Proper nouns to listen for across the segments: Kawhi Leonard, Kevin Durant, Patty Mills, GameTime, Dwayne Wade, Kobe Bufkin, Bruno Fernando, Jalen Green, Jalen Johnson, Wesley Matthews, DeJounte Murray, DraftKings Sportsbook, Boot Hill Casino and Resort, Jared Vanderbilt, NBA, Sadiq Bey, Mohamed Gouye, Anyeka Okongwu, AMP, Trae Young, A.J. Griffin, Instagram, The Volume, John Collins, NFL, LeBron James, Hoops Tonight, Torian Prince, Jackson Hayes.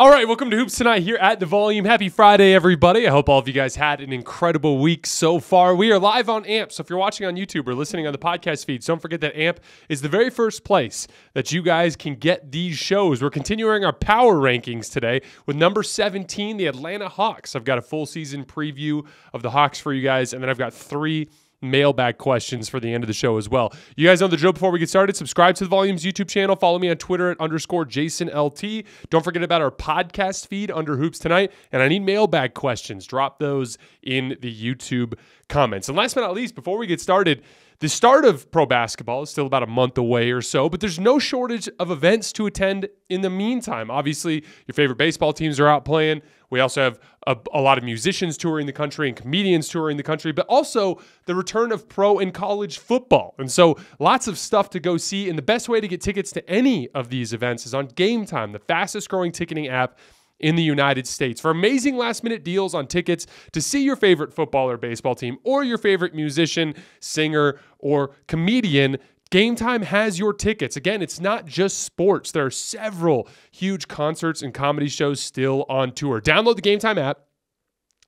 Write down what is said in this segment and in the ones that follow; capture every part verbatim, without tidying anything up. All right, welcome to Hoops Tonight here at The Volume. Happy Friday, everybody. I hope all of you guys had an incredible week so far. We are live on A M P, so if you're watching on YouTube or listening on the podcast feeds, don't forget that A M P is the very first place that you guys can get these shows. We're continuing our power rankings today with number seventeen, the Atlanta Hawks. I've got a full season preview of the Hawks for you guys, and then I've got three mailbag questions for the end of the show as well. You guys know the drill before we get started. Subscribe to The Volume's YouTube channel. Follow me on Twitter at underscore JasonLT. Don't forget about our podcast feed under Hoops Tonight. And I need mailbag questions. Drop those in the YouTube comments. And last but not least, before we get started, the start of pro basketball is still about a month away or so, but there's no shortage of events to attend in the meantime. Obviously, your favorite baseball teams are out playing. We also have a, a lot of musicians touring the country and comedians touring the country, but also the return of pro and college football. And so lots of stuff to go see, and the best way to get tickets to any of these events is on GameTime, the fastest-growing ticketing app in the United States. For amazing last-minute deals on tickets to see your favorite football or baseball team or your favorite musician, singer, or comedian, GameTime has your tickets. Again, it's not just sports. There are several huge concerts and comedy shows still on tour. Download the GameTime app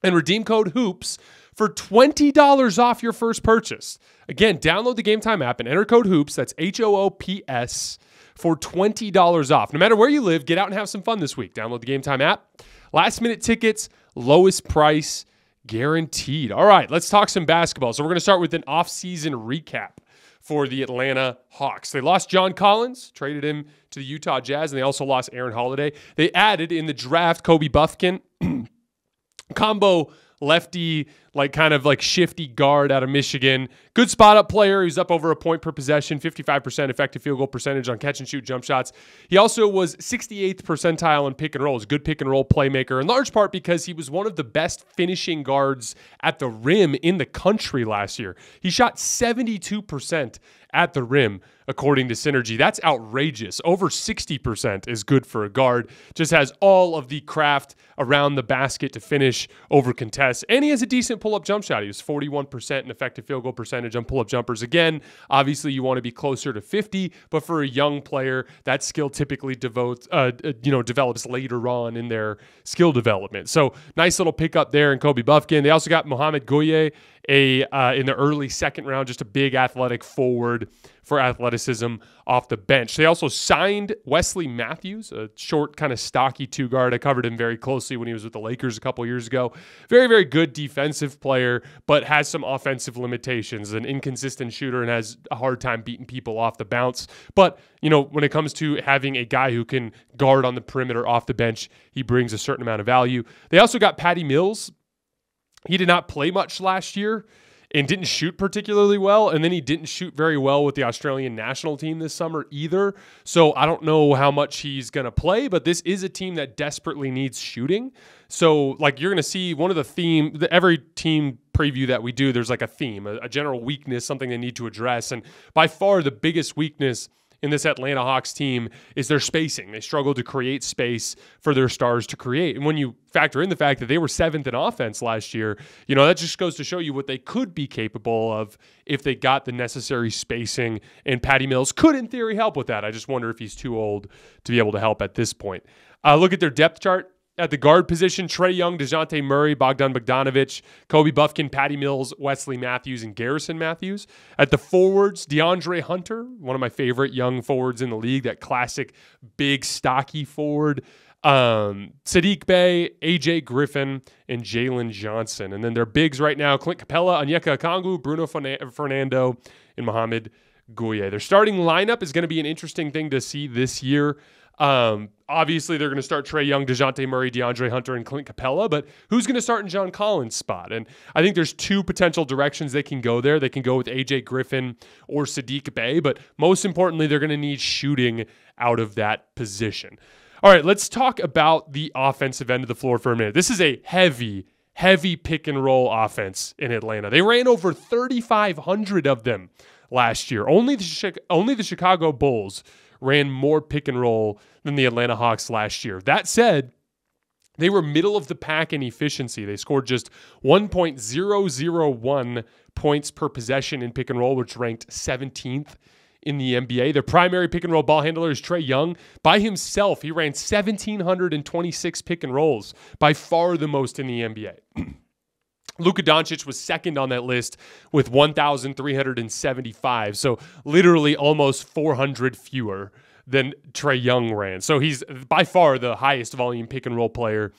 and redeem code HOOPS for twenty dollars off your first purchase. Again, download the GameTime app and enter code HOOPS, that's H O O P S, for twenty dollars off. No matter where you live, get out and have some fun this week. Download the GameTime app. Last-minute tickets, lowest price guaranteed. All right, let's talk some basketball. So we're going to start with an off-season recap for the Atlanta Hawks. They lost John Collins, traded him to the Utah Jazz, and they also lost Aaron Holiday. They added in the draft Kobe Bufkin, combo lefty, like kind of like shifty guard out of Michigan. Good spot-up player. He was up over a point per possession, fifty-five percent effective field goal percentage on catch-and-shoot jump shots. He also was sixty-eighth percentile in pick and roll. He's a good pick-and-roll playmaker, in large part because he was one of the best finishing guards at the rim in the country last year. He shot seventy-two percent at the rim, according to Synergy. That's outrageous. Over sixty percent is good for a guard. Just has all of the craft around the basket to finish over contests. And he has a decent pull-up jump shot. He was forty-one percent in effective field goal percentage on pull-up jumpers. Again, obviously you want to be closer to fifty, but for a young player, that skill typically devotes, uh, you know, develops later on in their skill development. So nice little pickup there in Kobe Bufkin. They also got Mohamed Gouye a, uh, in the early second round, just a big athletic forward for athleticism off the bench. They also signed Wesley Matthews, a short, kind of stocky two guard. I covered him very closely when he was with the Lakers a couple years ago. Very, very good defensive player, but has some offensive limitations, an inconsistent shooter, and has a hard time beating people off the bounce. But, you know, when it comes to having a guy who can guard on the perimeter off the bench, he brings a certain amount of value. They also got Patty Mills. He did not play much last year and didn't shoot particularly well, and then he didn't shoot very well with the Australian national team this summer either. So I don't know how much he's going to play, but this is a team that desperately needs shooting. So, like, you're going to see one of the theme, the, every team preview that we do, there's like a theme, a, a general weakness, something they need to address. And by far the biggest weakness in this Atlanta Hawks team is their spacing. They struggle to create space for their stars to create. And when you factor in the fact that they were seventh in offense last year, you know, that just goes to show you what they could be capable of if they got the necessary spacing. And Patty Mills could, in theory, help with that. I just wonder if he's too old to be able to help at this point. Uh, look at their depth chart. At the guard position, Trae Young, DeJounte Murray, Bogdan Bogdanovich, Kobe Bufkin, Patty Mills, Wesley Matthews, and Garrison Matthews. At the forwards, DeAndre Hunter, one of my favorite young forwards in the league, that classic big stocky forward. Um, Sadiq Bey, A J. Griffin, and Jalen Johnson. And then their bigs right now, Clint Capella, Anyeka Okongwu, Bruno Fernando, and Mohamed Gouye. Their starting lineup is going to be an interesting thing to see this year. Um, obviously, they're going to start Trae Young, DeJounte Murray, DeAndre Hunter, and Clint Capella, but who's going to start in John Collins' spot? And I think there's two potential directions they can go there. They can go with A J. Griffin or Sadiq Bey, but most importantly, they're going to need shooting out of that position. All right, let's talk about the offensive end of the floor for a minute. This is a heavy, heavy pick-and-roll offense in Atlanta. They ran over thirty-five hundred of them last year. Only the, only the Chicago Bulls ran more pick and roll than the Atlanta Hawks last year. That said, they were middle of the pack in efficiency. They scored just one point zero zero one points per possession in pick and roll, which ranked seventeenth in the N B A. Their primary pick-and-roll ball handler is Trae Young. By himself, he ran one thousand seven hundred twenty-six pick-and-rolls, by far the most in the N B A. Luka Doncic was second on that list with one thousand three hundred seventy-five, so literally almost four hundred fewer than Trae Young ran. So he's by far the highest volume pick-and-roll player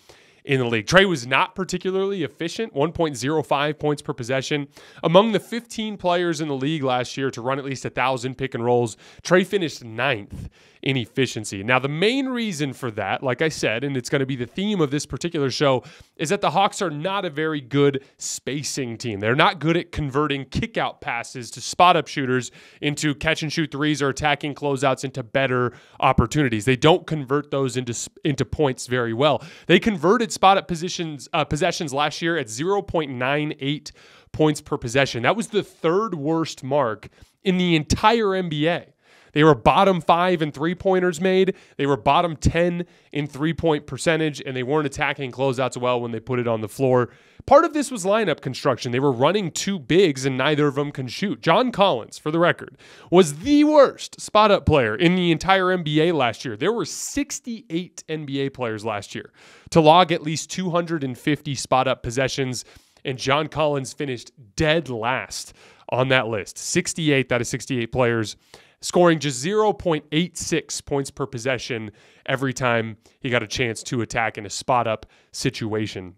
in the league. Trae was not particularly efficient, one point oh five points per possession. Among the fifteen players in the league last year to run at least one thousand pick and rolls, Trae finished ninth in efficiency. Now, the main reason for that, like I said, and it's going to be the theme of this particular show, is that the Hawks are not a very good spacing team. They're not good at converting kickout passes to spot-up shooters into catch-and-shoot threes or attacking closeouts into better opportunities. They don't convert those into, into points very well. They converted spot-up positions uh, possessions last year at zero point nine eight points per possession. That was the third worst mark in the entire N B A. They were bottom five in three-pointers made. They were bottom ten in three-point percentage, and they weren't attacking closeouts well when they put it on the floor. Part of this was lineup construction. They were running two bigs, and neither of them can shoot. John Collins, for the record, was the worst spot-up player in the entire N B A last year. There were sixty-eight N B A players last year to log at least two hundred fifty spot-up possessions, and John Collins finished dead last on that list. sixty-eight out of sixty-eight players, scoring just zero point eight six points per possession every time he got a chance to attack in a spot-up situation.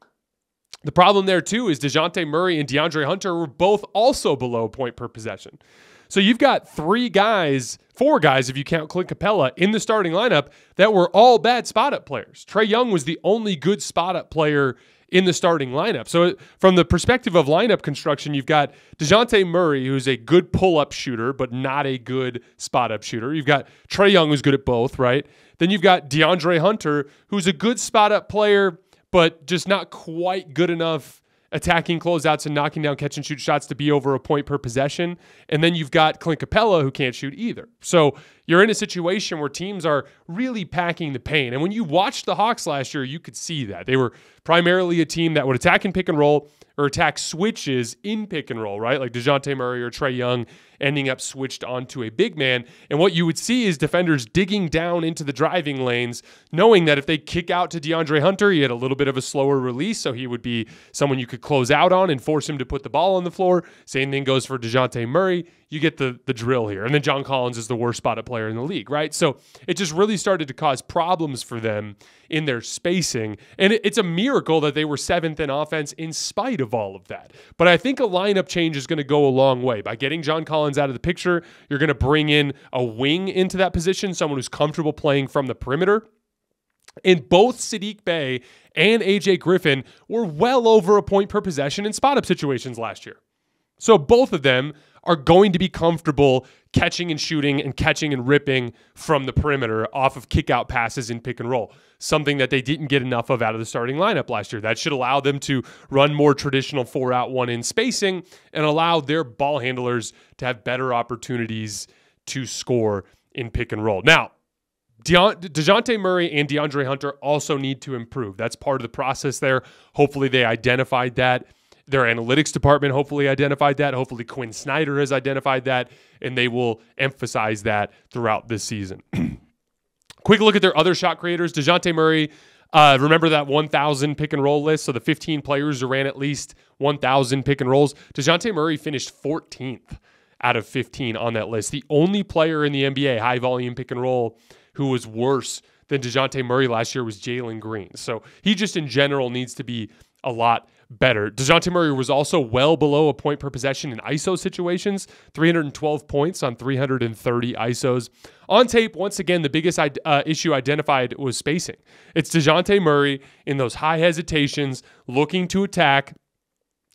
The problem there, too, is DeJounte Murray and DeAndre Hunter were both also below point per possession. So you've got three guys, four guys if you count Clint Capella, in the starting lineup that were all bad spot-up players. Trae Young was the only good spot-up player in the starting lineup. So from the perspective of lineup construction, you've got DeJounte Murray, who's a good pull-up shooter, but not a good spot-up shooter. You've got Trae Young, who's good at both, right? Then you've got DeAndre Hunter, who's a good spot-up player, but just not quite good enough attacking closeouts and knocking down catch-and-shoot shots to be over a point per possession. And then you've got Clint Capella, who can't shoot either. So you're in a situation where teams are really packing the paint. And when you watched the Hawks last year, you could see that. They were primarily a team that would attack in pick-and-roll or attack switches in pick-and-roll, right? Like DeJounte Murray or Trae Young ending up switched onto a big man. And what you would see is defenders digging down into the driving lanes, knowing that if they kick out to DeAndre Hunter, he had a little bit of a slower release, so he would be someone you could close out on and force him to put the ball on the floor. Same thing goes for DeJounte Murray. You get the, the drill here. And then John Collins is the worst spot-up player in the league, right? So it just really started to cause problems for them in their spacing. And it, it's a miracle that they were seventh in offense in spite of all of that. But I think a lineup change is going to go a long way. By getting John Collins out of the picture, you're going to bring in a wing into that position, someone who's comfortable playing from the perimeter. And both Sadiq Bey and A J. Griffin were well over a point per possession in spot-up situations last year. So both of them are going to be comfortable catching and shooting and catching and ripping from the perimeter off of kickout passes in pick and roll, something that they didn't get enough of out of the starting lineup last year. That should allow them to run more traditional four out, one in spacing and allow their ball handlers to have better opportunities to score in pick and roll. Now, DeJounte Murray and DeAndre Hunter also need to improve. That's part of the process there. Hopefully they identified that. Their analytics department hopefully identified that. Hopefully Quinn Snyder has identified that, and they will emphasize that throughout this season. Quick look at their other shot creators. DeJounte Murray, uh, remember that one thousand pick-and-roll list? So the fifteen players who ran at least one thousand pick-and-rolls. DeJounte Murray finished fourteenth out of fifteen on that list. The only player in the N B A high-volume pick-and-roll who was worse than DeJounte Murray last year was Jalen Green. So he just in general needs to be a lot better. DeJounte Murray was also well below a point per possession in I S O situations, three hundred twelve points on three hundred thirty I S Os. On tape, once again, the biggest uh, issue identified was spacing. It's DeJounte Murray in those high hesitations, looking to attack.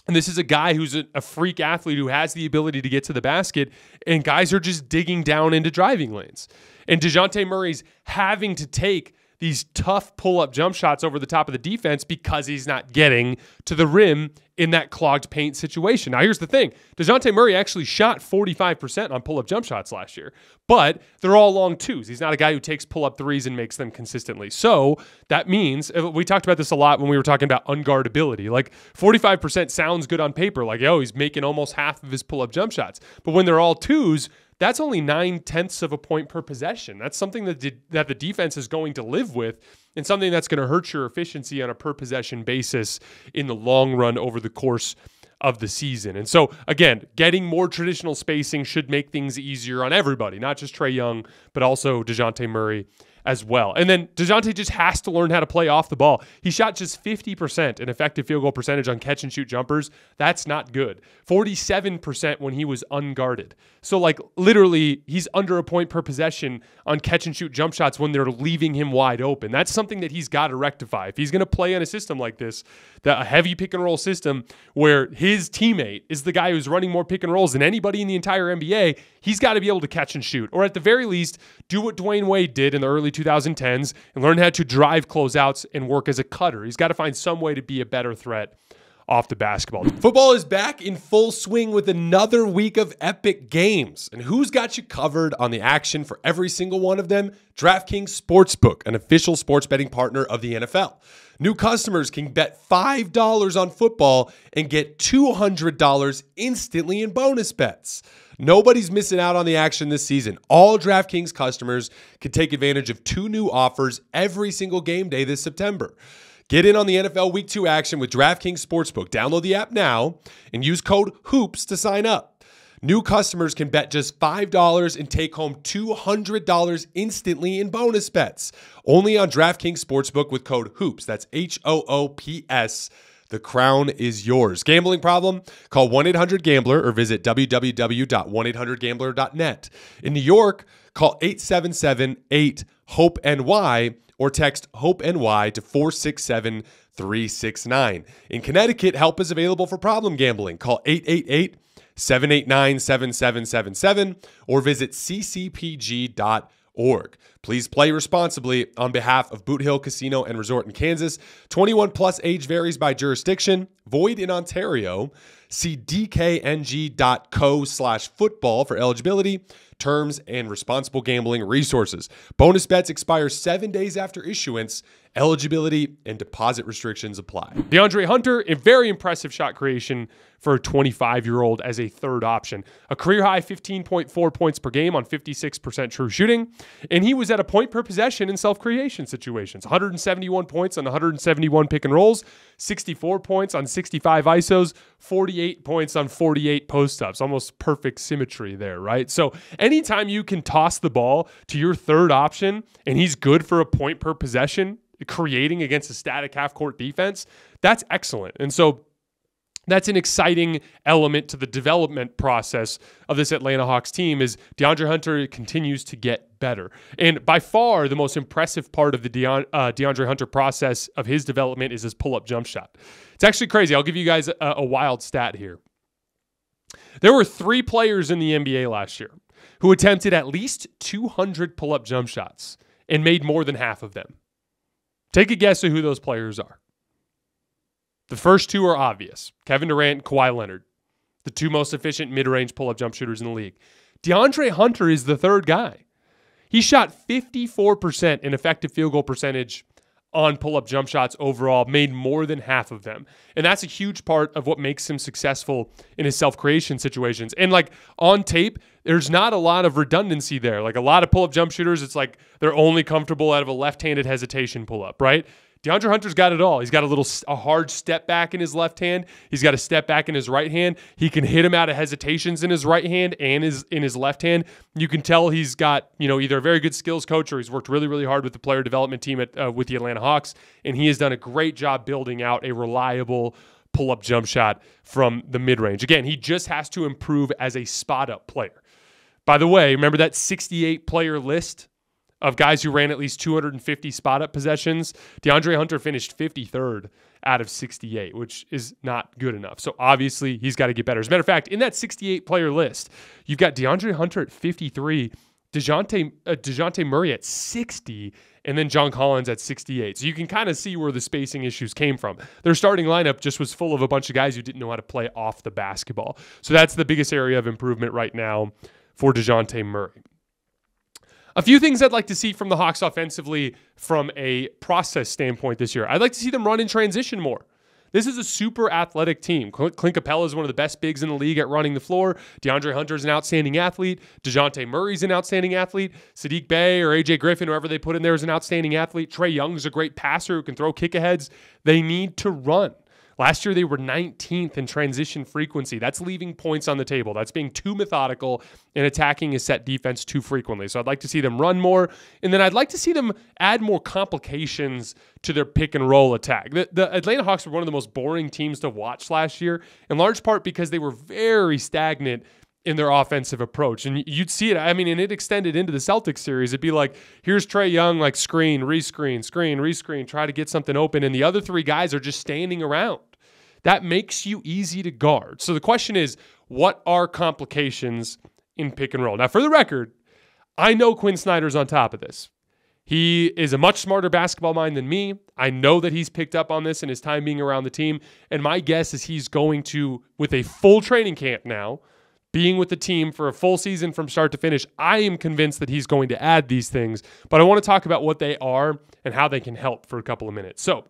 And this is a guy who's a, a freak athlete who has the ability to get to the basket, and guys are just digging down into driving lanes. And DeJounte Murray's having to take these tough pull-up jump shots over the top of the defense because he's not getting to the rim in that clogged paint situation. Now, here's the thing. DeJounte Murray actually shot forty-five percent on pull-up jump shots last year, but they're all long twos. He's not a guy who takes pull-up threes and makes them consistently. So that means, we talked about this a lot when we were talking about unguardability. Like, forty-five percent sounds good on paper. Like, oh, he's making almost half of his pull-up jump shots. But when they're all twos, that's only nine tenths of a point per possession. That's something that did, that the defense is going to live with, and something that's going to hurt your efficiency on a per possession basis in the long run over the course of the season. And so again, getting more traditional spacing should make things easier on everybody, not just Trae Young, but also DeJounte Murray as well. And then DeJounte just has to learn how to play off the ball. He shot just fifty percent in effective field goal percentage on catch and shoot jumpers. That's not good. forty-seven percent when he was unguarded. So like literally he's under a point per possession on catch and shoot jump shots when they're leaving him wide open. That's something that he's got to rectify. If he's going to play in a system like this, that a heavy pick and roll system where his teammate is the guy who's running more pick and rolls than anybody in the entire N B A, he's got to be able to catch and shoot, or at the very least do what Dwayne Wade did in the early twenty tens and learn how to drive closeouts and work as a cutter. He's got to find some way to be a better threat off the basketball. Football is back in full swing with another week of epic games. And who's got you covered on the action for every single one of them? DraftKings Sportsbook, an official sports betting partner of the N F L. New customers can bet five dollars on football and get two hundred dollars instantly in bonus bets. Nobody's missing out on the action this season. All DraftKings customers can take advantage of two new offers every single game day this September. Get in on the N F L Week two action with DraftKings Sportsbook. Download the app now and use code HOOPS to sign up. New customers can bet just five dollars and take home two hundred dollars instantly in bonus bets. Only on DraftKings Sportsbook with code HOOPS. That's H O O P S. The crown is yours. Gambling problem? Call one eight hundred gambler or visit w w w dot one eight hundred gambler dot net. In New York, call eight seven seven, eight, hope N Y or text HOPE-N Y to four six seven, three six nine. In Connecticut, help is available for problem gambling. Call eight eight eight, seven eight nine, seven seven seven seven or visit c c p g dot org. Org. Please play responsibly on behalf of Boot Hill Casino and Resort in Kansas. twenty-one plus age varies by jurisdiction. Void in Ontario. See d k n g dot co slash football for eligibility, terms, and responsible gambling resources. Bonus bets expire seven days after issuance. Eligibility and deposit restrictions apply. DeAndre Hunter, a very impressive shot creation for a twenty-five-year-old as a third option. A career-high fifteen point four points per game on fifty-six percent true shooting. And he was at a point per possession in self-creation situations. one hundred seventy-one points on one hundred seventy-one pick and rolls. sixty-four points on sixty-five I S Os. forty-eight points on forty-eight post-ups. Almost perfect symmetry there, right? So anytime you can toss the ball to your third option and he's good for a point per possession, creating against a static half-court defense, that's excellent. And so that's an exciting element to the development process of this Atlanta Hawks team is DeAndre Hunter continues to get better. And by far, the most impressive part of the Deon, uh, DeAndre Hunter process of his development is his pull-up jump shot. It's actually crazy. I'll give you guys a, a wild stat here. There were three players in the N B A last year who attempted at least two hundred pull-up jump shots and made more than half of them. Take a guess at who those players are. The first two are obvious. Kevin Durant and Kawhi Leonard, the two most efficient mid-range pull-up jump shooters in the league. DeAndre Hunter is the third guy. He shot fifty-four percent in effective field goal percentage on pull-up jump shots overall, made more than half of them. And that's a huge part of what makes him successful in his self-creation situations. And like on tape, there's not a lot of redundancy there. Like a lot of pull-up jump shooters, it's like they're only comfortable out of a left-handed hesitation pull-up, right? DeAndre Hunter's got it all. He's got a little a hard step back in his left hand. He's got a step back in his right hand. He can hit him out of hesitations in his right hand and his in his left hand. You can tell he's got, you know, either a very good skills coach or he's worked really, really hard with the player development team at uh, with the Atlanta Hawks, and he has done a great job building out a reliable pull-up jump shot from the mid-range. Again, he just has to improve as a spot-up player. By the way, remember that sixty-eight player list of guys who ran at least two hundred fifty spot-up possessions? DeAndre Hunter finished fifty-third out of sixty-eight, which is not good enough. So obviously, he's got to get better. As a matter of fact, in that sixty-eight player list, you've got DeAndre Hunter at fifty-three, DeJounte, uh, DeJounte Murray at sixty, and then John Collins at sixty-eight. So you can kind of see where the spacing issues came from. Their starting lineup just was full of a bunch of guys who didn't know how to play off the basketball. So that's the biggest area of improvement right now for DeJounte Murray. A few things I'd like to see from the Hawks offensively from a process standpoint this year. I'd like to see them run in transition more. This is a super athletic team. Clint Capella is one of the best bigs in the league at running the floor. DeAndre Hunter is an outstanding athlete. DeJounte Murray is an outstanding athlete. Sadiq Bey or A J. Griffin, whoever they put in there, is an outstanding athlete. Trae Young is a great passer who can throw kick-aheads. They need to run. Last year, they were nineteenth in transition frequency. That's leaving points on the table. That's being too methodical and attacking a set defense too frequently. So I'd like to see them run more. And then I'd like to see them add more complications to their pick and roll attack. The, the Atlanta Hawks were one of the most boring teams to watch last year, in large part because they were very stagnant in their offensive approach. And you'd see it, I mean, and it extended into the Celtics series. It'd be like, here's Trae Young, like screen, re-screen, screen, re-screen, try to get something open. And the other three guys are just standing around. That makes you easy to guard. So the question is, what are complications in pick and roll? Now, for the record, I know Quinn Snyder's on top of this. He is a much smarter basketball mind than me. I know that he's picked up on this in his time being around the team. And my guess is he's going to, with a full training camp now, being with the team for a full season from start to finish, I am convinced that he's going to add these things. But I want to talk about what they are and how they can help for a couple of minutes. So,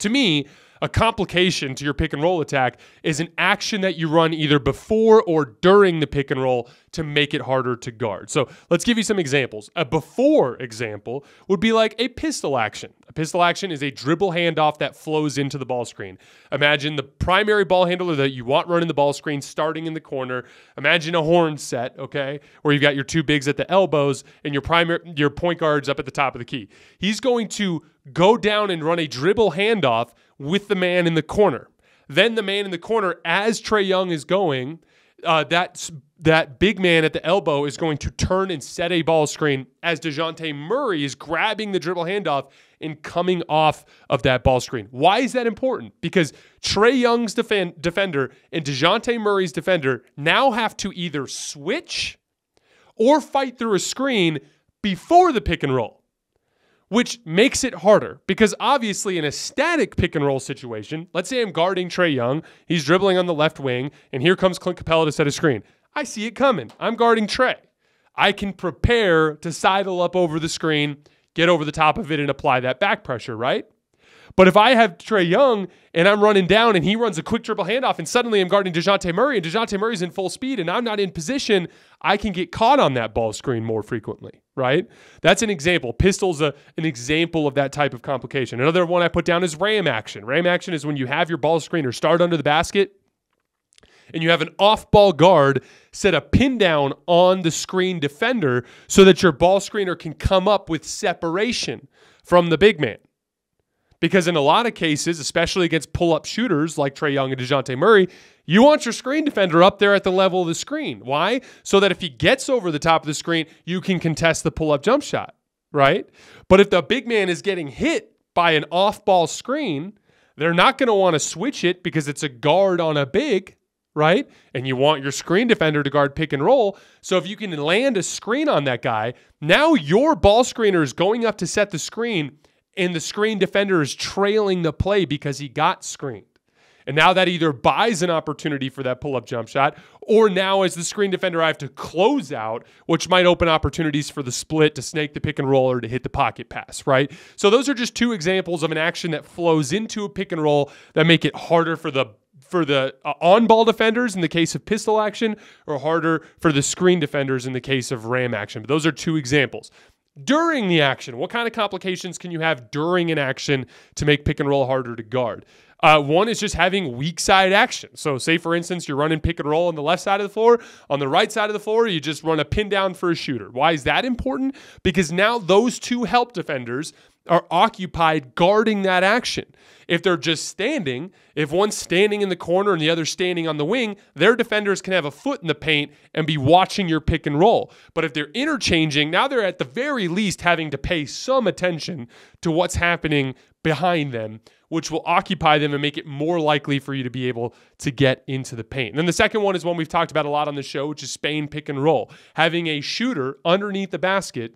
to me, a complication to your pick and roll attack is an action that you run either before or during the pick and roll to make it harder to guard. So let's give you some examples. A before example would be like a pistol action. A pistol action is a dribble handoff that flows into the ball screen. Imagine the primary ball handler that you want running the ball screen starting in the corner. Imagine a horn set, okay, where you've got your two bigs at the elbows and your primary, your point guard's up at the top of the key. He's going to go down and run a dribble handoff with the man in the corner. Then the man in the corner, as Trae Young is going, uh, that, that big man at the elbow is going to turn and set a ball screen as DeJounte Murray is grabbing the dribble handoff and coming off of that ball screen. Why is that important? Because Trae Young's defend, defender and DeJounte Murray's defender now have to either switch or fight through a screen before the pick and roll, which makes it harder because obviously in a static pick and roll situation, let's say I'm guarding Trae Young, he's dribbling on the left wing, and here comes Clint Capella to set a screen. I see it coming. I'm guarding Trae. I can prepare to sidle up over the screen, get over the top of it, and apply that back pressure, right? But if I have Trae Young and I'm running down and he runs a quick dribble handoff and suddenly I'm guarding DeJounte Murray and DeJounte Murray's in full speed and I'm not in position, I can get caught on that ball screen more frequently, right? That's an example. Pistol's a, an example of that type of complication. Another one I put down is ram action. Ram action is when you have your ball screen or start under the basket and you have an off-ball guard set a pin down on the screen defender so that your ball screener can come up with separation from the big man. Because in a lot of cases, especially against pull-up shooters like Trae Young and DeJounte Murray, you want your screen defender up there at the level of the screen. Why? So that if he gets over the top of the screen, you can contest the pull-up jump shot, right? But if the big man is getting hit by an off-ball screen, they're not going to want to switch it because it's a guard on a big, right? And you want your screen defender to guard pick and roll. So if you can land a screen on that guy, now your ball screener is going up to set the screen, and the screen defender is trailing the play because he got screened. And now that either buys an opportunity for that pull-up jump shot, or now as the screen defender, I have to close out, which might open opportunities for the split to snake the pick and roll or to hit the pocket pass, right? So those are just two examples of an action that flows into a pick and roll that make it harder for the for the uh, on-ball defenders in the case of pistol action, or harder for the screen defenders in the case of ram action. But those are two examples. During the action, what kind of complications can you have during an action to make pick and roll harder to guard? Uh, one is just having weak side action. So say, for instance, you're running pick and roll on the left side of the floor. On the right side of the floor, you just run a pin down for a shooter. Why is that important? Because now those two help defenders are occupied guarding that action. If they're just standing, if one's standing in the corner and the other standing on the wing, their defenders can have a foot in the paint and be watching your pick and roll. But if they're interchanging, now they're at the very least having to pay some attention to what's happening behind them, which will occupy them and make it more likely for you to be able to get into the paint. And then the second one is one we've talked about a lot on the show, which is Spain pick and roll. Having a shooter underneath the basket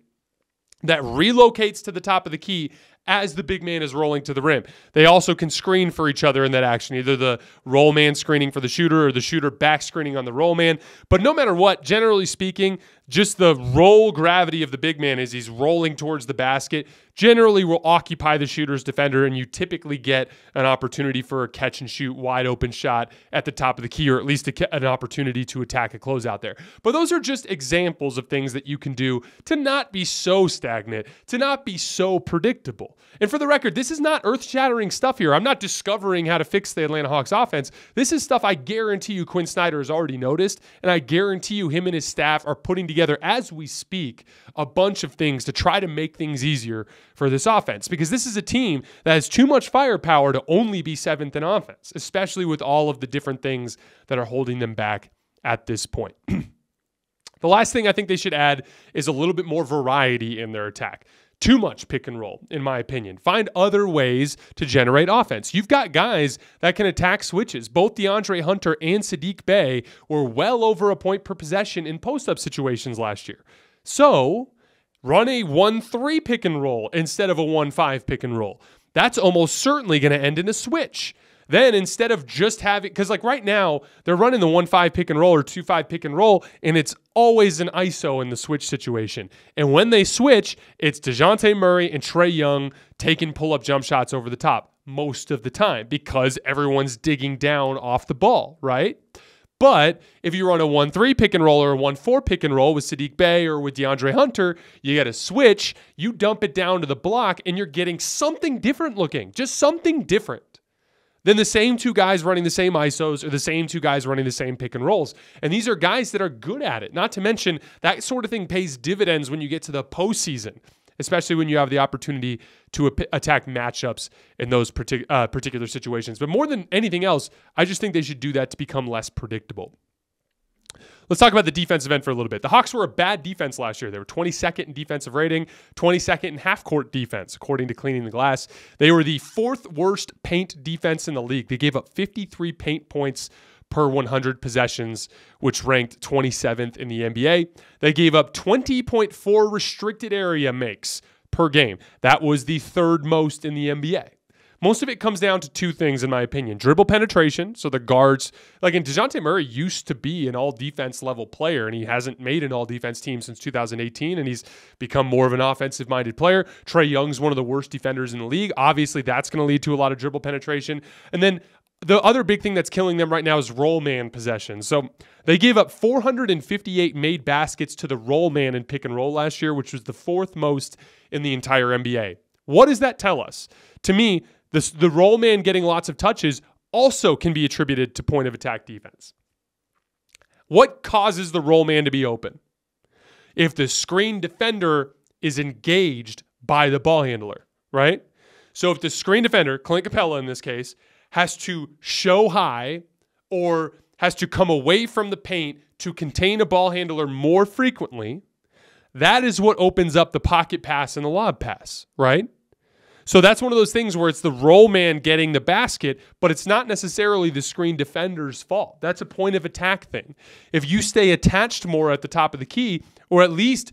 that relocates to the top of the key as the big man is rolling to the rim. They also can screen for each other in that action, either the roll man screening for the shooter or the shooter back screening on the roll man. But no matter what, generally speaking, just the roll gravity of the big man as he's rolling towards the basket generally will occupy the shooter's defender, and you typically get an opportunity for a catch and shoot wide open shot at the top of the key, or at least a, an opportunity to attack a closeout there. But those are just examples of things that you can do to not be so stagnant, to not be so predictable. And for the record, this is not earth-shattering stuff here. I'm not discovering how to fix the Atlanta Hawks offense. This is stuff I guarantee you Quinn Snyder has already noticed, and I guarantee you him and his staff are putting together, as we speak, a bunch of things to try to make things easier for this offense, because this is a team that has too much firepower to only be seventh in offense, especially with all of the different things that are holding them back at this point. The last thing I think they should add is a little bit more variety in their attack. Too much pick and roll, in my opinion. Find other ways to generate offense. You've got guys that can attack switches. Both DeAndre Hunter and Sadiq Bey were well over a point per possession in post-up situations last year. So run a one three pick and roll instead of a one five pick and roll. That's almost certainly going to end in a switch. Then instead of just having, because like right now, they're running the one five pick and roll or two five pick and roll, and it's always an I S O in the switch situation. And when they switch, it's DeJounte Murray and Trae Young taking pull-up jump shots over the top most of the time because everyone's digging down off the ball, right? But if you run a one three pick and roll or a one four pick and roll with Sadiq Bey or with DeAndre Hunter, you got a switch, you dump it down to the block, and you're getting something different looking, just something different than the same two guys running the same I S Os or the same two guys running the same pick and rolls. And these are guys that are good at it. Not to mention, that sort of thing pays dividends when you get to the postseason, especially when you have the opportunity to attack matchups in those partic uh, particular situations. But more than anything else, I just think they should do that to become less predictable. Let's talk about the defensive end for a little bit. The Hawks were a bad defense last year. They were twenty-second in defensive rating, twenty-second in half-court defense, according to Cleaning the Glass. They were the fourth worst paint defense in the league. They gave up fifty-three paint points per one hundred possessions, which ranked twenty-seventh in the N B A. They gave up twenty point four restricted area makes per game. That was the third most in the N B A. Most of it comes down to two things, in my opinion. Dribble penetration, so the guards, like and DeJounte Murray used to be an all-defense level player, and he hasn't made an all-defense team since two thousand eighteen, and he's become more of an offensive-minded player. Trae Young's one of the worst defenders in the league. Obviously, that's going to lead to a lot of dribble penetration. And then the other big thing that's killing them right now is roll man possession. So they gave up four hundred fifty-eight made baskets to the roll man in pick and roll last year, which was the fourth most in the entire N B A. What does that tell us? To me, The, the roll man getting lots of touches also can be attributed to point of attack defense. What causes the roll man to be open? If the screen defender is engaged by the ball handler, right? So if the screen defender, Clint Capella in this case, has to show high or has to come away from the paint to contain a ball handler more frequently, that is what opens up the pocket pass and the lob pass, right? So that's one of those things where it's the roll man getting the basket, but it's not necessarily the screen defender's fault. That's a point of attack thing. If you stay attached more at the top of the key, or at least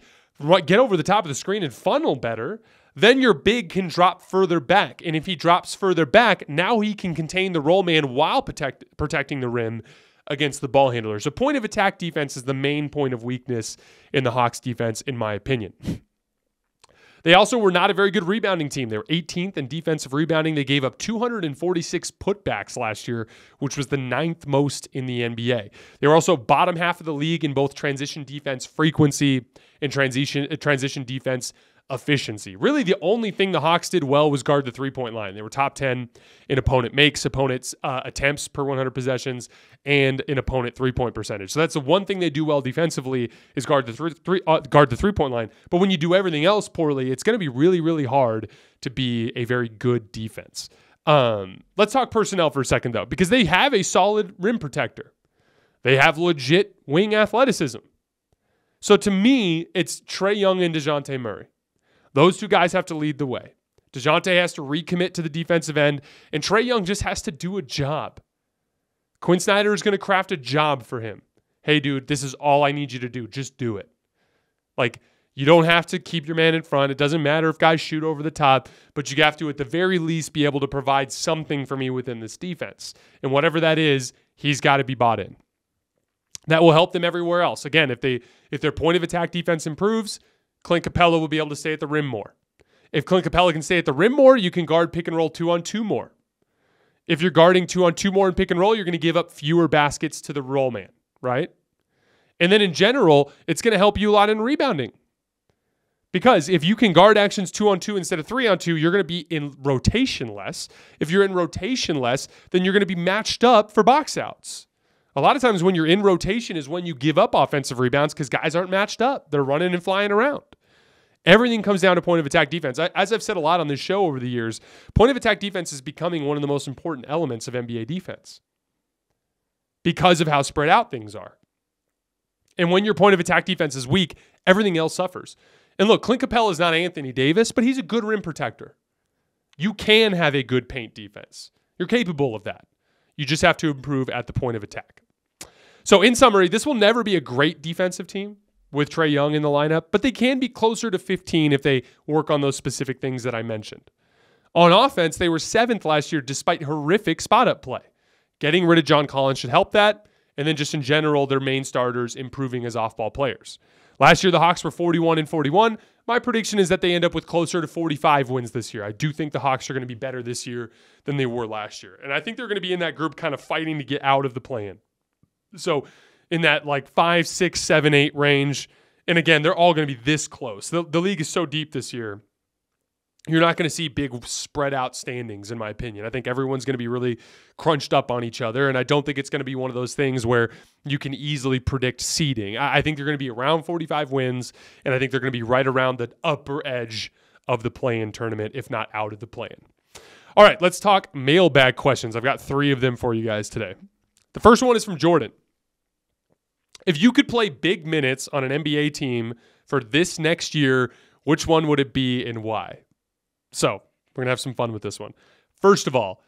get over the top of the screen and funnel better, then your big can drop further back. And if he drops further back, now he can contain the roll man while protect, protecting the rim against the ball handler. So point of attack defense is the main point of weakness in the Hawks defense, in my opinion. They also were not a very good rebounding team. They were eighteenth in defensive rebounding. They gave up two hundred forty-six putbacks last year, which was the ninth most in the N B A. They were also bottom half of the league in both transition defense frequency and transition, uh, transition defense efficiency. Really, the only thing the Hawks did well was guard the three-point line. They were top ten in opponent makes, opponents' uh, attempts per one hundred possessions, and in opponent three-point percentage. So that's the one thing they do well defensively is guard the three, three, uh, guard the three-point line. But when you do everything else poorly, it's going to be really, really hard to be a very good defense. Um, let's talk personnel for a second, though, because they have a solid rim protector. They have legit wing athleticism. So to me, it's Trae Young and DeJounte Murray. Those two guys have to lead the way. DeJounte has to recommit to the defensive end, and Trae Young just has to do a job. Quinn Snyder is going to craft a job for him. Hey, dude, this is all I need you to do. Just do it. Like, You don't have to keep your man in front. It doesn't matter if guys shoot over the top, but you have to, at the very least, be able to provide something for me within this defense. And whatever that is, he's got to be bought in. That will help them everywhere else. Again, if they if their point of attack defense improves, Clint Capella will be able to stay at the rim more. If Clint Capella can stay at the rim more, you can guard pick and roll two on two more. If you're guarding two on two more in pick and roll, you're going to give up fewer baskets to the roll man, right? And then in general, it's going to help you a lot in rebounding. Because if you can guard actions two on two instead of three on two, you're going to be in rotation less. If you're in rotation less, then you're going to be matched up for box outs. A lot of times when you're in rotation is when you give up offensive rebounds because guys aren't matched up. They're running and flying around. Everything comes down to point of attack defense. As I've said a lot on this show over the years, point of attack defense is becoming one of the most important elements of N B A defense because of how spread out things are. And when your point of attack defense is weak, everything else suffers. And look, Clint Capella is not Anthony Davis, but he's a good rim protector. You can have a good paint defense. You're capable of that. You just have to improve at the point of attack. So in summary, this will never be a great defensive team with Trae Young in the lineup, but they can be closer to fifteen if they work on those specific things that I mentioned. On offense, they were seventh last year despite horrific spot-up play. Getting rid of John Collins should help that, and then just in general, their main starters improving as off-ball players. Last year, the Hawks were forty-one and forty-one. My prediction is that they end up with closer to forty-five wins this year. I do think the Hawks are going to be better this year than they were last year. And I think they're going to be in that group kind of fighting to get out of the play-in. So in that like five, six, seven, eight range. And again, they're all going to be this close. The, the league is so deep this year. You're not going to see big spread out standings, in my opinion. I think everyone's going to be really crunched up on each other, and I don't think it's going to be one of those things where you can easily predict seeding. I think they're going to be around forty-five wins, and I think they're going to be right around the upper edge of the play-in tournament, if not out of the play-in. All right, let's talk mailbag questions. I've got three of them for you guys today. The first one is from Jordan. If you could play big minutes on an N B A team for this next year, which one would it be and why? So we're going to have some fun with this one. First of all,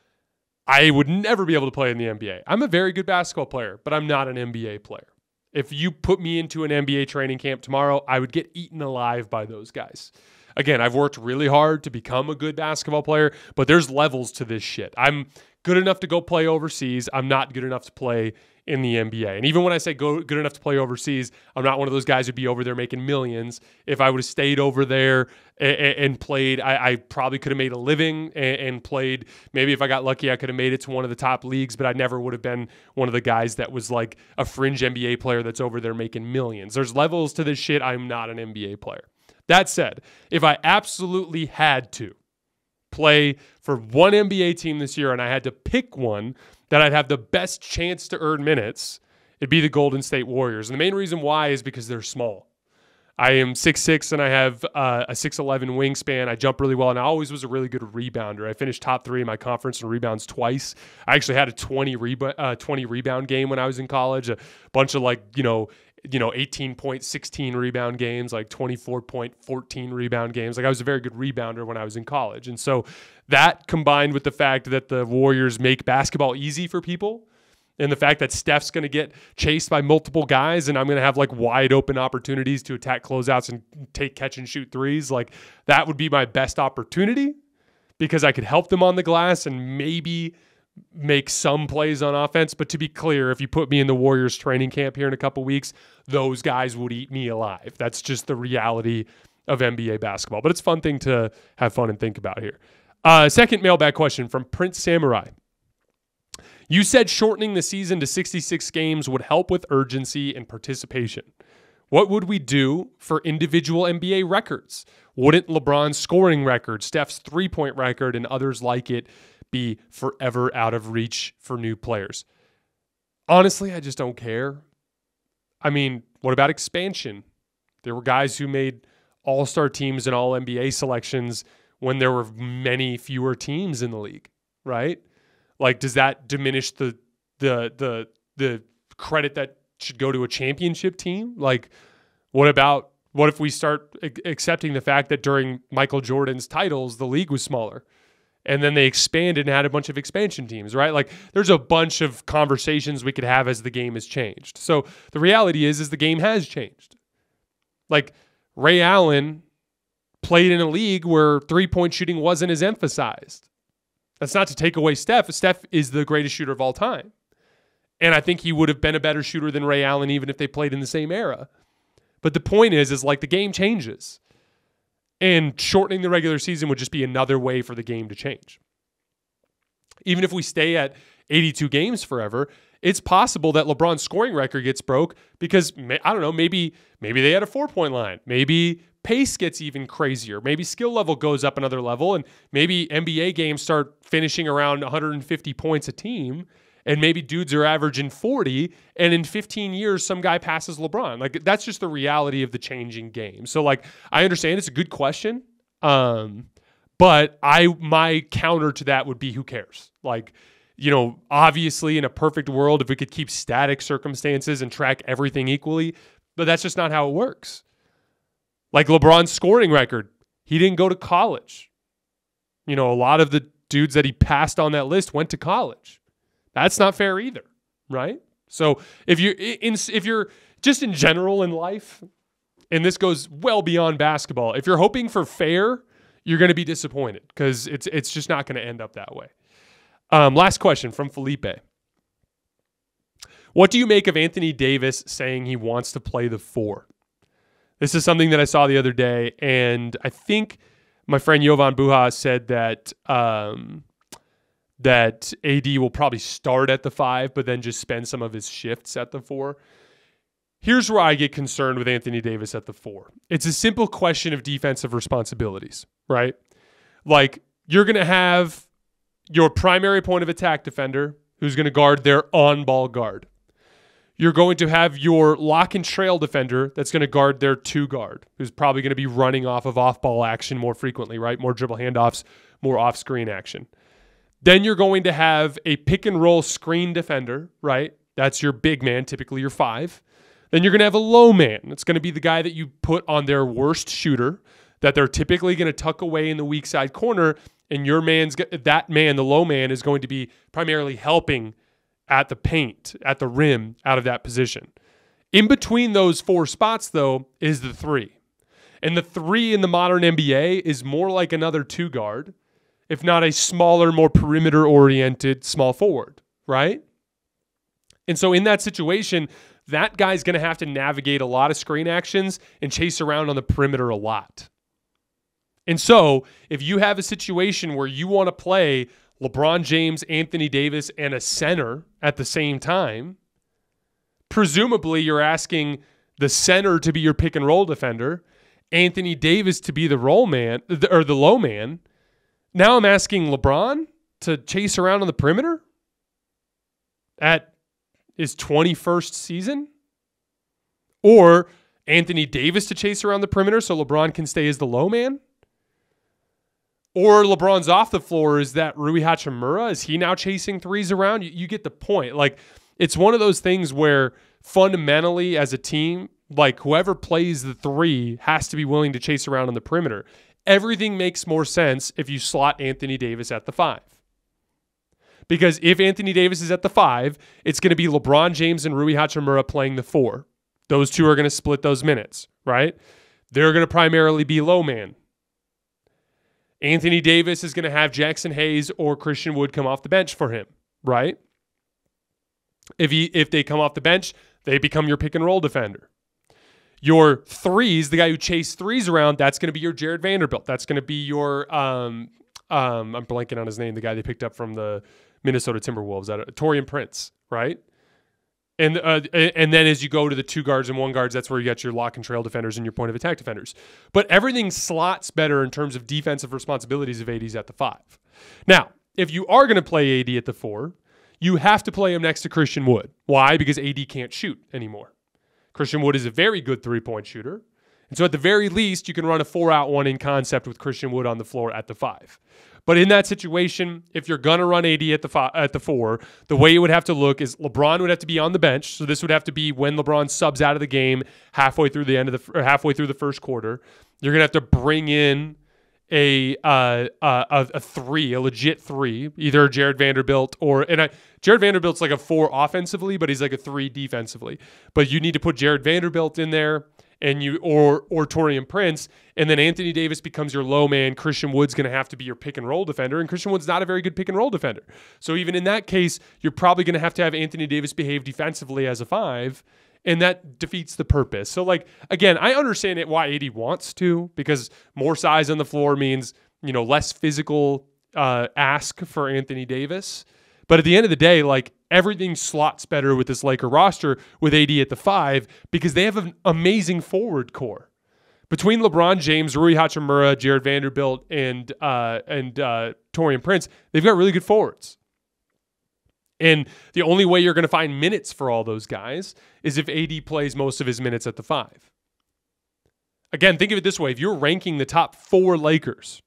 I would never be able to play in the N B A. I'm a very good basketball player, but I'm not an N B A player. If you put me into an N B A training camp tomorrow, I would get eaten alive by those guys. Again, I've worked really hard to become a good basketball player, but there's levels to this shit. I'm good enough to go play overseas. I'm not good enough to play in the N B A. And even when I say go good enough to play overseas, I'm not one of those guys who'd be over there making millions. If I would have stayed over there and, and played, I, I probably could have made a living and, and played. Maybe if I got lucky, I could have made it to one of the top leagues, but I never would have been one of the guys that was like a fringe N B A player that's over there making millions. There's levels to this shit. I'm not an N B A player. That said, if I absolutely had to play for one N B A team this year and I had to pick one that I'd have the best chance to earn minutes, it'd be the Golden State Warriors. And the main reason why is because they're small. I am six foot six and I have uh, a six eleven wingspan. I jump really well and I always was a really good rebounder. I finished top three in my conference in rebounds twice. I actually had a twenty, reba- uh, twenty rebound game when I was in college, a bunch of like, you know, you know, eighteen point one six rebound games, like twenty-four point one four rebound games. Like I was a very good rebounder when I was in college. And so that combined with the fact that the Warriors make basketball easy for people and the fact that Steph's going to get chased by multiple guys and I'm going to have like wide open opportunities to attack closeouts and take catch and shoot threes. Like that would be my best opportunity because I could help them on the glass and maybe make some plays on offense. But to be clear, if you put me in the Warriors training camp here in a couple weeks, those guys would eat me alive. That's just the reality of N B A basketball. But it's a fun thing to have fun and think about here. Uh, second mailbag question from Prince Samurai. You said shortening the season to sixty-six games would help with urgency and participation. What would we do for individual N B A records? Wouldn't LeBron's scoring record, Steph's three-point record, and others like it be forever out of reach for new players? Honestly, I just don't care. I mean, what about expansion? There were guys who made all-star teams and all N B A selections when there were many fewer teams in the league, right? Like, does that diminish the the the the credit that should go to a championship team? Like, what about what if we start accepting the fact that during Michael Jordan's titles, the league was smaller? And then they expanded and had a bunch of expansion teams, right? Like there's a bunch of conversations we could have as the game has changed. So the reality is, is the game has changed. Like Ray Allen played in a league where three-point shooting wasn't as emphasized. That's not to take away Steph. Steph is the greatest shooter of all time. And I think he would have been a better shooter than Ray Allen even if they played in the same era. But the point is, is like the game changes. And shortening the regular season would just be another way for the game to change. Even if we stay at eighty-two games forever, it's possible that LeBron's scoring record gets broke because, I don't know, maybe maybe they had a four-point line. Maybe pace gets even crazier. Maybe skill level goes up another level, and maybe N B A games start finishing around one hundred fifty points a team, and maybe dudes are averaging forty, and in fifteen years, some guy passes LeBron. Like, that's just the reality of the changing game. So, like, I understand it's a good question, um, but I my counter to that would be who cares? Like, you know, obviously in a perfect world, if we could keep static circumstances and track everything equally, but that's just not how it works. Like LeBron's scoring record, he didn't go to college. You know, a lot of the dudes that he passed on that list went to college. That's not fair either, right? So if you're, in, if you're just in general in life, and this goes well beyond basketball, if you're hoping for fair, you're going to be disappointed because it's, it's just not going to end up that way. Um, last question from Felipe. What do you make of Anthony Davis saying he wants to play the four? This is something that I saw the other day, and I think my friend Jovan Buha said that um, that A D will probably start at the five, but then just spend some of his shifts at the four. Here's where I get concerned with Anthony Davis at the four. It's a simple question of defensive responsibilities, right? Like, you're going to have your primary point of attack defender who's going to guard their on-ball guard. You're going to have your lock and trail defender that's going to guard their two guard, who's probably going to be running off of off-ball action more frequently, right? More dribble handoffs, more off-screen action. Then you're going to have a pick-and-roll screen defender, right? That's your big man, typically your five. Then you're going to have a low man. It's going to be the guy that you put on their worst shooter that they're typically going to tuck away in the weak side corner. And your man's that man, the low man, is going to be primarily helping at the paint, at the rim, out of that position. In between those four spots, though, is the three. And the three in the modern N B A is more like another two guard, if not a smaller, more perimeter-oriented small forward, right? And so in that situation, that guy's going to have to navigate a lot of screen actions and chase around on the perimeter a lot. And so if you have a situation where you want to play LeBron James, Anthony Davis, and a center at the same time, presumably you're asking the center to be your pick and roll defender, Anthony Davis to be the roll man or the low man. Now I'm asking LeBron to chase around on the perimeter at his twenty-first season, or Anthony Davis to chase around the perimeter so LeBron can stay as the low man. Or LeBron's off the floor, is that Rui Hachimura? Is he now chasing threes around? You, you get the point. Like, it's one of those things where fundamentally as a team, like whoever plays the three has to be willing to chase around on the perimeter. Everything makes more sense if you slot Anthony Davis at the five. Because if Anthony Davis is at the five, it's going to be LeBron James and Rui Hachimura playing the four. Those two are going to split those minutes, right? They're going to primarily be low man. Anthony Davis is going to have Jackson Hayes or Christian Wood come off the bench for him, right? If he, if they come off the bench, they become your pick and roll defender. Your threes, the guy who chased threes around, that's going to be your Jared Vanderbilt. That's going to be your, um, um, I'm blanking on his name, the guy they picked up from the Minnesota Timberwolves, Torian Prince, right? And uh, and then as you go to the two guards and one guards, that's where you got your lock and trail defenders and your point of attack defenders. But everything slots better in terms of defensive responsibilities of A D's at the five. Now, if you are going to play A D at the four, you have to play him next to Christian Wood. Why? Because A D can't shoot anymore. Christian Wood is a very good three-point shooter. And so at the very least, you can run a four-out, one-in concept with Christian Wood on the floor at the five. But in that situation, if you're going to run A D at the five, at the four, the way it would have to look is LeBron would have to be on the bench. So this would have to be when LeBron subs out of the game halfway through the end of the or halfway through the first quarter. You're going to have to bring in a uh, a, a three, a legit three, either Jared Vanderbilt or and I, Jared Vanderbilt's like a four offensively, but he's like a three defensively. But you need to put Jared Vanderbilt in there and you or or Torian Prince, and then Anthony Davis becomes your low man. Christian Wood's going to have to be your pick and roll defender, and Christian Wood's not a very good pick and roll defender. So even in that case, you're probably going to have to have Anthony Davis behave defensively as a five, and that defeats the purpose. So like again, I understand it why A D wants to, because more size on the floor means, you know, less physical uh, ask for Anthony Davis. But at the end of the day, like, everything slots better with this Laker roster with A D at the five, because they have an amazing forward core. Between LeBron James, Rui Hachimura, Jared Vanderbilt, and uh, and uh, Torian Prince, they've got really good forwards. And the only way you're going to find minutes for all those guys is if A D plays most of his minutes at the five. Again, think of it this way. If you're ranking the top four Lakers,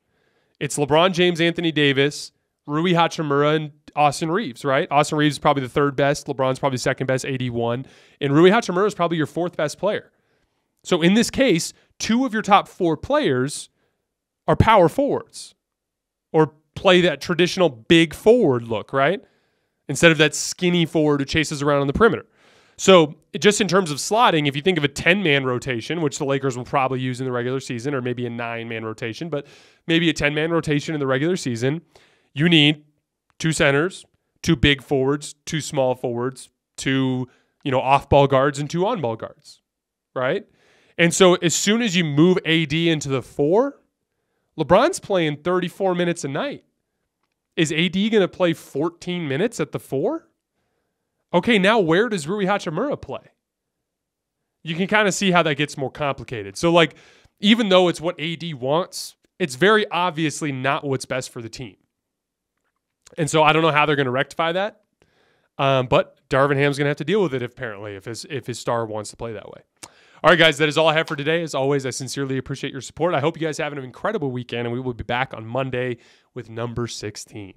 it's LeBron James, Anthony Davis, Rui Hachimura, and Austin Reeves, right? Austin Reeves is probably the third best. LeBron's probably second best, eighty-one. And Rui Hachimura is probably your fourth best player. So in this case, two of your top four players are power forwards or play that traditional big forward look, right? Instead of that skinny forward who chases around on the perimeter. So just in terms of slotting, if you think of a ten-man rotation, which the Lakers will probably use in the regular season, or maybe a nine-man rotation, but maybe a ten-man rotation in the regular season, you need two centers, two big forwards, two small forwards, two, you know, off-ball guards, and two on-ball guards, right? And so as soon as you move A D into the four, LeBron's playing thirty-four minutes a night. Is A D going to play fourteen minutes at the four? Okay, now where does Rui Hachimura play? You can kind of see how that gets more complicated. So, like, even though it's what A D wants, it's very obviously not what's best for the team. And so I don't know how they're going to rectify that, um, but Darvin Ham's going to have to deal with it, apparently, if his, if his star wants to play that way. All right, guys, that is all I have for today. As always, I sincerely appreciate your support. I hope you guys have an incredible weekend, and we will be back on Monday with number sixteen.